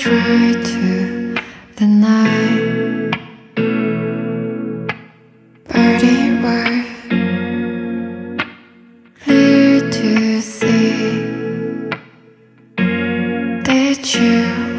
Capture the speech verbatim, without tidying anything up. try to deny. Party wide, clear to see that you